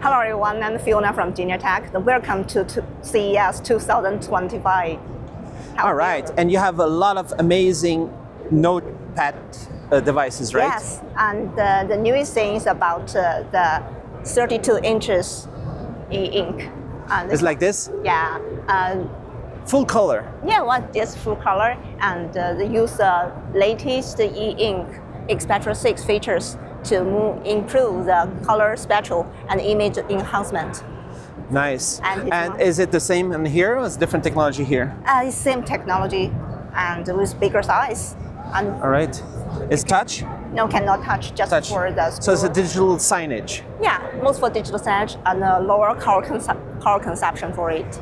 Hello everyone, I'm Fiona from Geniatech. Welcome to CES 2025. All right, and you have a lot of amazing notepad devices, right? Yes, and the newest thing is about the 32 inches e-ink. It's like this? Yeah. Full color? Yeah, well, it's full color, and they use the latest e-ink Spectra 6 features to improve the color spectral and image enhancement. Nice. And is it the same in here, or is it different technology here? It's same technology, and with bigger size. And all right. It's touch? No, cannot touch, just touch. For the scroll. So it's a digital signage? Yeah, most for digital signage and a lower color consumption for it.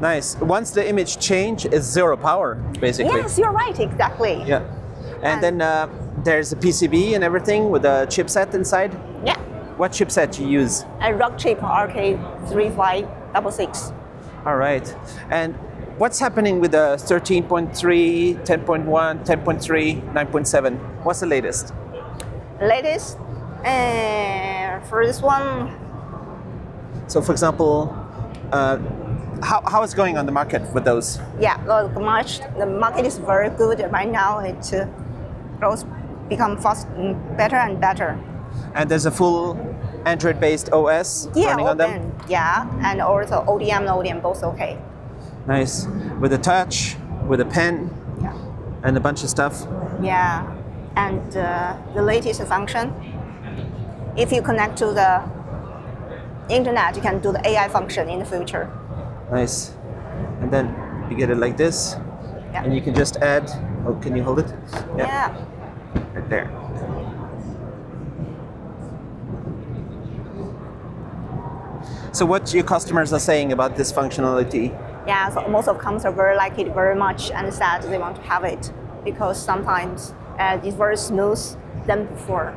Nice. Once the image changes, it's zero power, basically. Yes, you're right, exactly. Yeah. And then there's a PCB and everything with a chipset inside? Yeah. What chipset do you use? A Rockchip RK3566. All right. And what's happening with the 13.3, 10.1, 10.3, 9.7? What's the latest? Latest? For this one... So, for example, how is going on the market with those? Yeah, well, the market is very good right now. It growth become fast, better and better. And there's a full Android-based OS running on them. Yeah, and also ODM and ODM both okay. Nice, with a touch, with a pen, yeah, and a bunch of stuff. Yeah, and the latest function. If you connect to the internet, you can do the AI function in the future. Nice. And then you get it like this, yeah, and you can just add, oh, can you hold it? Yeah. Yeah. Right there. So what your customers are saying about this functionality? Yeah, so most of customers very like it very much and said they want to have it because sometimes it's very smooth than before.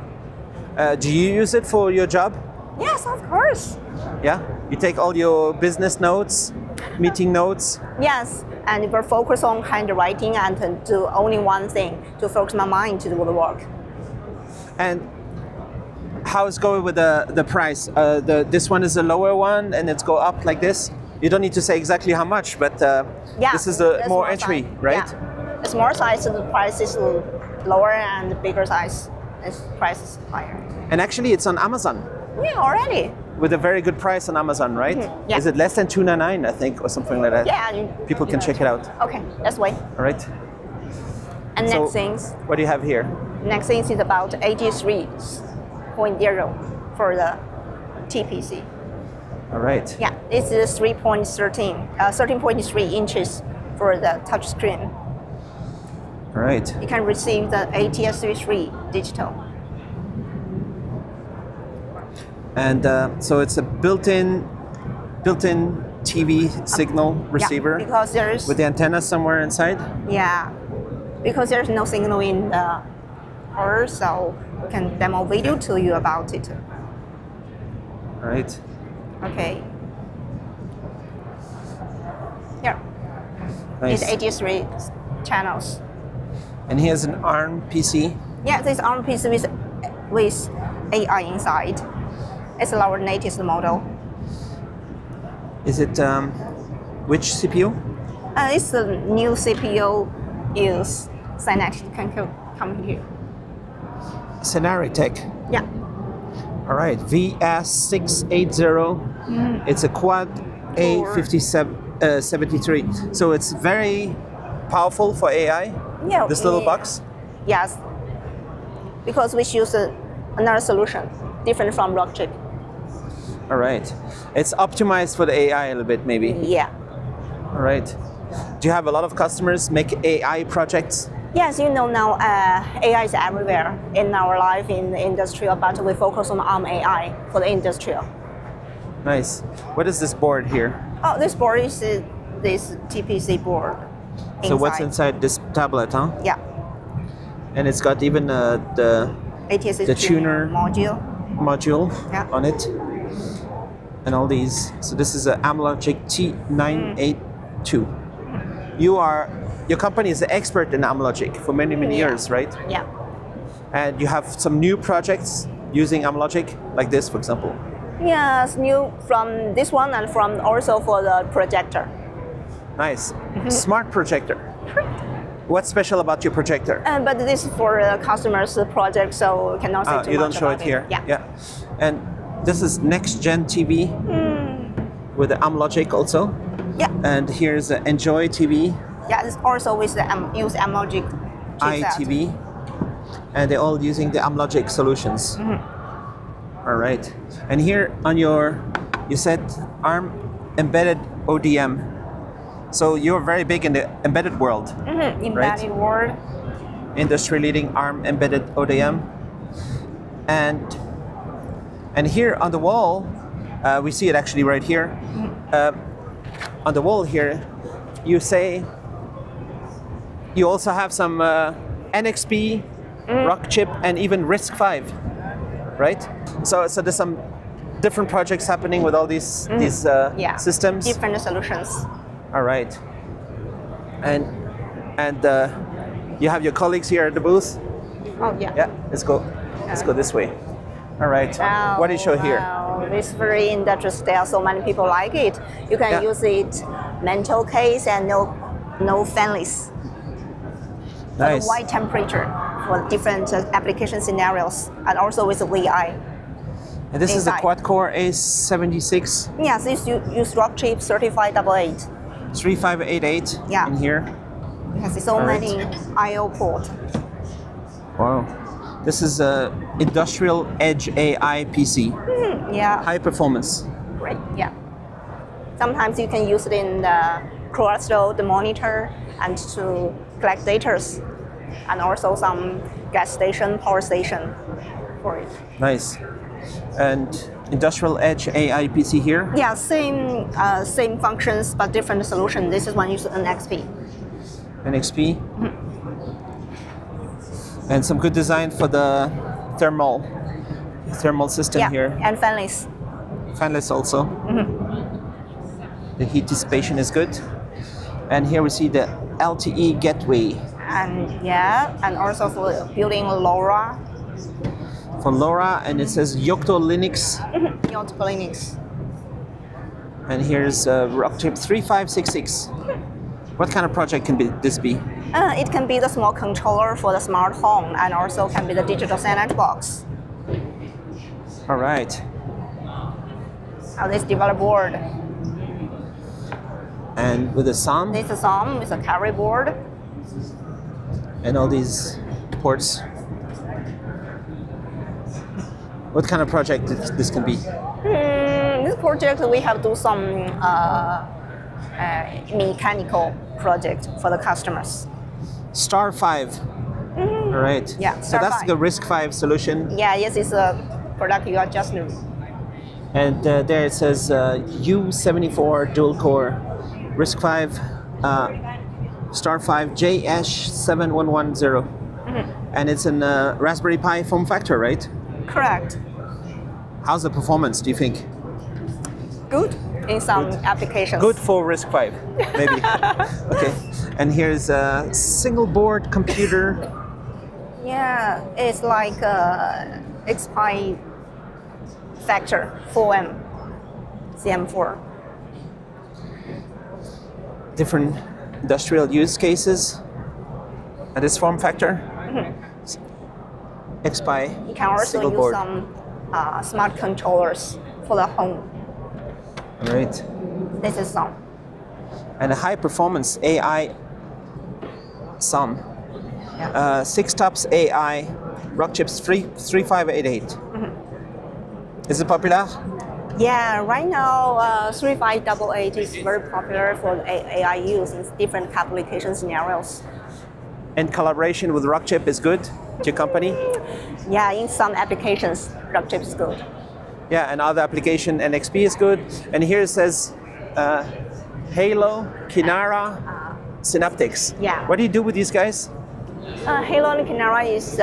Do you use it for your job? Yes, of course. Yeah? You take all your business notes, meeting notes? Yes, and we're focused on handwriting and do only one thing, to focus my mind to do the work. And how is going with the price? This one is a lower one and it's go up like this? You don't need to say exactly how much, but yeah, this is a more entry, size, right? Yeah. It's more size, so the price is lower, and the bigger size, the price is higher. And actually it's on Amazon. Yeah, already. With a very good price on Amazon, right? Mm-hmm. Yeah. Is it less than $299, I think, or something like that? Yeah. People can check it out. Okay, let's wait. All right. And so next things. What do you have here? Next things is about 83.0 for the TPC. All right. Yeah, it's 13.3 inches for the touch screen. All right. You can receive the ATSC 3 digital. And so it's a built-in TV signal receiver, yeah, because there's with the antenna somewhere inside. Yeah, because there's no signal in the car, so we can demo video to you about it. All right. Okay. Here. Nice. It's 83 channels. And here's an ARM PC. Yeah, this ARM PC with AI inside. It's our latest model. Is it which CPU? It's a new CPU use Synaptics computer. Scenaritech. Yeah. All right. VS 680. Mm. It's a quad A73. So it's very powerful for AI. Yeah. This little box. Yes. Because we use another solution different from Rockchip. All right. It's optimized for the AI a little bit, maybe? Yeah. All right. Do you have a lot of customers make AI projects? Yes, you know now AI is everywhere in our life, in the industry, but we focus on ARM AI for the industry. Nice. What is this board here? Oh, this board is this TPC board. Inside. So what's inside this tablet, huh? Yeah. And it's got even the tuner module yeah, on it. And all these. So this is an Amlogic T982. Mm. Your company is an expert in Amlogic for many, many years, right? Yeah. And you have some new projects using Amlogic, like this, for example. Yes, new from this one and from also for the projector. Nice. Smart projector. What's special about your projector? But this is for the customer's project, so cannot say too much about it. You don't show it here? Yeah. And this is NextGen TV with the Amlogic also? Yeah. And here's the Enjoy TV. Yeah, it's also with the use Amlogic iTV. And they're all using the Amlogic solutions. All right. And here on your, you said ARM embedded ODM. So you're very big in the embedded world, embedded world. Industry-leading ARM embedded ODM. And here on the wall, we see it actually right here. On the wall here, you say you also have some NXP, Rockchip, and even RISC-V, right? So there's some different projects happening with all these systems. Different solutions. All right, and you have your colleagues here at the booth. Oh yeah. Yeah, let's go this way. All right. Wow, what do you show here? It's very industrial style. So many people like it. You can use it, metal case and no fanless. Nice. But wide temperature for different application scenarios, and also with the VI. And this is a quad-core A76. Yes, it's use Rockchip 3588. 3588 in here. It has so many I/O ports. Wow. This is a industrial edge AI PC. High performance. Great, Sometimes you can use it in the crystal, the monitor, and to collect data, and also some gas station, power station for it. Nice. And industrial edge AI PC here? Yeah, same functions but different solution. This is one used NXP. NXP? And some good design for the thermal system here. And fanless. Fanless also. The heat dissipation is good. And here we see the LTE gateway. And and also for building LoRa. For LoRa, and it says Yocto Linux. Yocto Linux. And here's Rockchip 3566. What kind of project can this be? It can be the small controller for the smart home, and also can be the digital Scenaritech box. All right. This developer board. And with a SOM? This is a SOM with a carry board. And all these ports. What kind of project this can be? This project we have do some mechanical project for the customers. StarFive. All right. Yeah. So that's the RISC-V solution. Yeah. Yes, it's a product you are just new. And there it says U74 dual core RISC-V StarFive JH7110, and it's in Raspberry Pi form factor, right? Correct. How's the performance, do you think? Good in some applications. Good for RISC-V, maybe. Okay. And here's a single board computer. Yeah, it's like a XPi Factor 4M, CM4. Different industrial use cases. And this form factor? XPi. You can also use some smart controllers for the home. All right. This is SOM. And a high performance AI SOM. Yeah. 6TOPS AI Rockchips 3588. Is it popular? Yeah, right now 3588 is very popular for AI use in different application scenarios. And collaboration with Rockchip is good to your company? Yeah, in some applications, Rockchip is good. Yeah, and other application, NXP is good. And here it says Hailo, Kinara, Synaptics. Yeah. What do you do with these guys? Hailo and Kinara is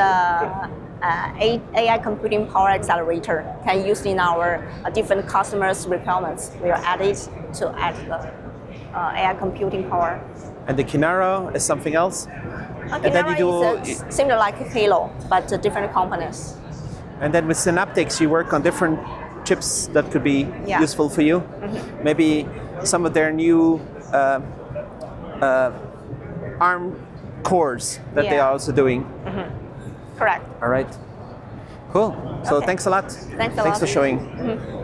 AI computing power accelerator. Can use in our different customers' requirements. We are added to add the AI computing power. And the Kinara is something else? And then you do similar like Hailo, but different components. And then with Synaptics, you work on different chips that could be useful for you. Mm-hmm. Maybe some of their new ARM cores that they are also doing. Mm-hmm. Correct. All right. Cool. So thanks a lot. Thanks for showing. Mm-hmm.